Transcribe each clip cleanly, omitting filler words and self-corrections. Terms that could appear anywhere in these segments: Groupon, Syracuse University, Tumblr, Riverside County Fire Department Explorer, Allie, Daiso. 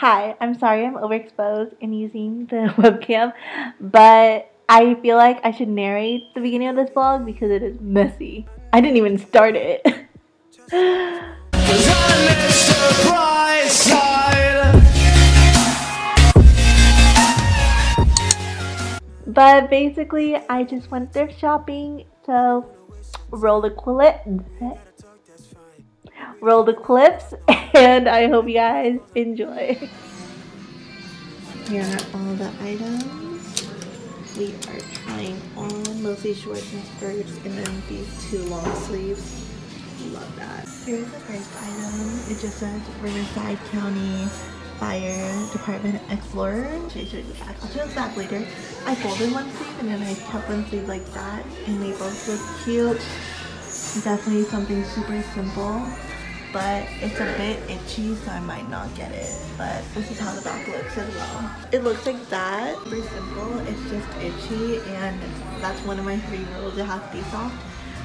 Hi, I'm sorry I'm overexposed and using the webcam, but I feel like I should narrate the beginning of this vlog because it is messy. I didn't even start it. But basically, I just went thrift shopping, so roll the clips, and I hope you guys enjoy. Here are all the items. We are trying on mostly shorts and skirts, and then these two long sleeves. Love that. Here's the first item. It just says Riverside County Fire Department Explorer. Should I show you the back? I'll show the back later. I folded one sleeve and then I kept one sleeve like that, and they both look cute. Definitely something super simple, but it's a bit itchy, so I might not get it, but this is how the back looks as well. It looks like that. Super simple, it's just itchy, and that's one of my three rules. It has to be soft,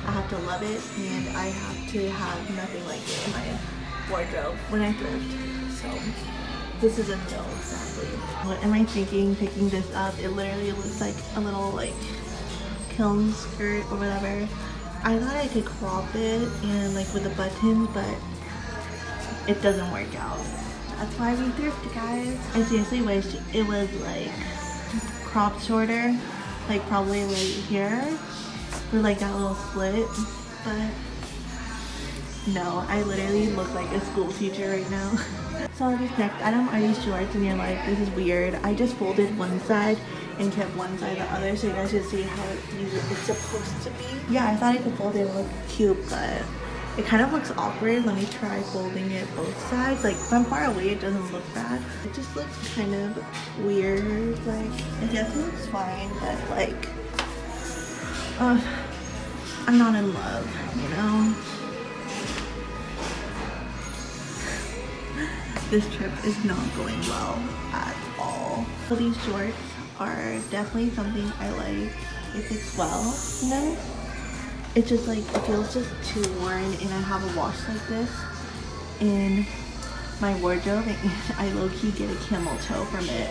I have to love it, and I have to have nothing like it in my wardrobe when I thrift. So this is a no exactly. What am I thinking picking this up? It literally looks like a little like kiln skirt or whatever. I thought I could crop it and like with the buttons, but it doesn't work out. That's why we thrift, guys. I seriously wish it was like cropped shorter, like probably right here with like that little slit, but no, I literally look like a school teacher right now. So this next item are these shorts, and you're like, this is weird. I just folded one side and kept one side the other, so you guys should see how it's supposed to be. Yeah, I thought I could fold it and look cute, but it kind of looks awkward. Let me try folding it both sides. Like from far away, it doesn't look bad. It just looks kind of weird. Like it definitely looks fine, but like, I'm not in love, you know. This trip is not going well at all. So these shorts are definitely something I like if it's well, you know? It's just like, it feels just too worn, and I have a wash like this in my wardrobe, and I low-key get a camel toe from it.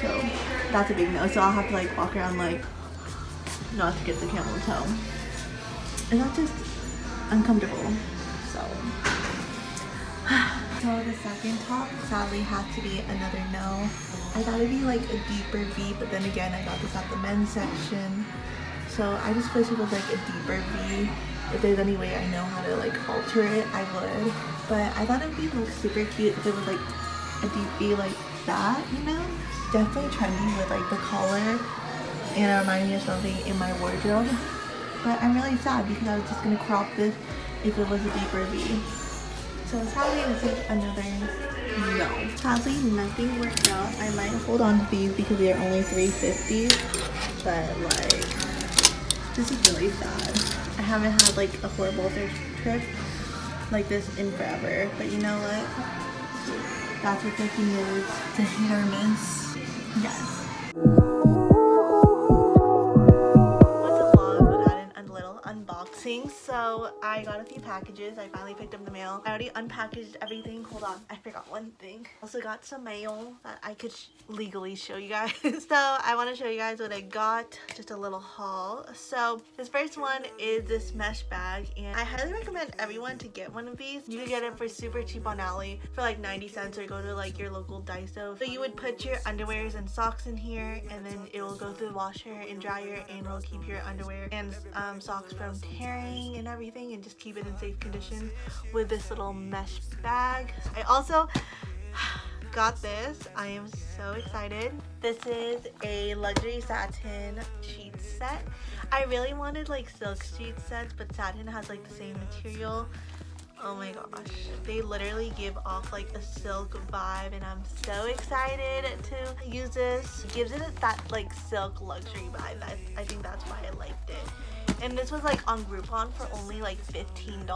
So that's a big no, so I'll have to like walk around like not to get the camel toe. And that's just uncomfortable, so. So the second top sadly has to be another no. I thought it'd be like a deeper V, but then again, I got this at the men's section. So I just wish it was like a deeper V. If there's any way I know how to like alter it, I would. But I thought it'd be like super cute if it was like a deep V like that, you know? Definitely trendy with like the collar, and it reminded me of something in my wardrobe. But I'm really sad because I was just gonna crop this if it was a deeper V. So sadly, this is another no. Sadly, nothing worked out. I might hold on to these because they are only $3.50, but like, this is really sad. I haven't had like a horrible thrift trip like this in forever, but you know what? That's what thrifting is. It's a hit or miss. Yes. So I got a few packages. I finally picked up the mail. I already unpackaged everything. Hold on, I forgot one thing. Also got some mail that I could legally show you guys. So I want to show you guys what I got. Just a little haul. So this first one is this mesh bag, and I highly recommend everyone to get one of these. You can get it for super cheap on Allie for like 90 cents or go to like your local Daiso. So you would put your underwears and socks in here, and then it will go through the washer and dryer, and it will keep your underwear and socks from tearing and everything, and just keep it in safe condition with this little mesh bag. I also got this. I am so excited. This is a luxury satin sheet set. I really wanted like silk sheet sets, but satin has like the same material. Oh my gosh, they literally give off like a silk vibe, and I'm so excited to use this. It gives it that like silk luxury vibe. I think that's why I liked it. And this was like on Groupon for only like $15,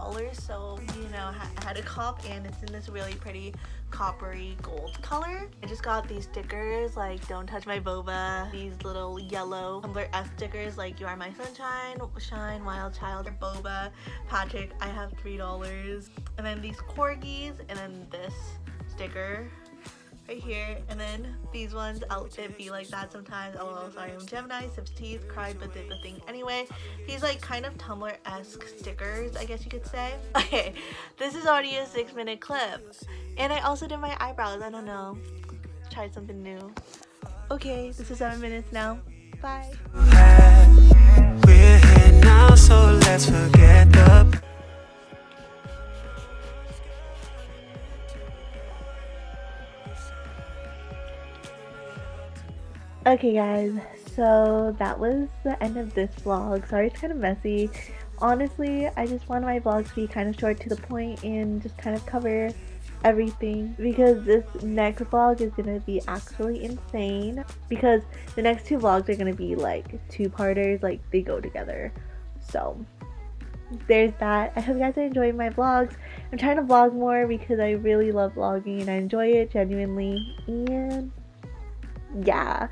so you know, I had a cop, and it's in this really pretty coppery gold color. I just got these stickers like don't touch my boba, these little yellow Tumblr F stickers like you are my sunshine, shine, wild child, or boba, Patrick, I have $3, and then these corgis, and then this sticker. right here, and then these ones. I'll it be like that sometimes. LOL, sorry I'm Gemini, sips teas, cried but did the thing anyway. These like kind of Tumblr-esque stickers, I guess you could say. Okay, this is already a 6-minute clip, and I also did my eyebrows. I don't know, tried something new. Okay, this is 7 minutes now. Bye. We're here now, so let's forget the okay guys, so that was the end of this vlog. Sorry it's kind of messy. Honestly, I just wanted my vlog to be kind of short to the point and just kind of cover everything, because this next vlog is gonna be actually insane, because the next two vlogs are gonna be like two-parters, like they go together. So there's that. I hope you guys are enjoying my vlogs. I'm trying to vlog more because I really love vlogging and I enjoy it genuinely, and yeah,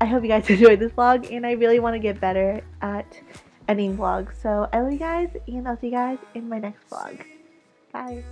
I hope you guys enjoyed this vlog, and I really want to get better at ending vlogs. So I love you guys, and I'll see you guys in my next vlog. Bye.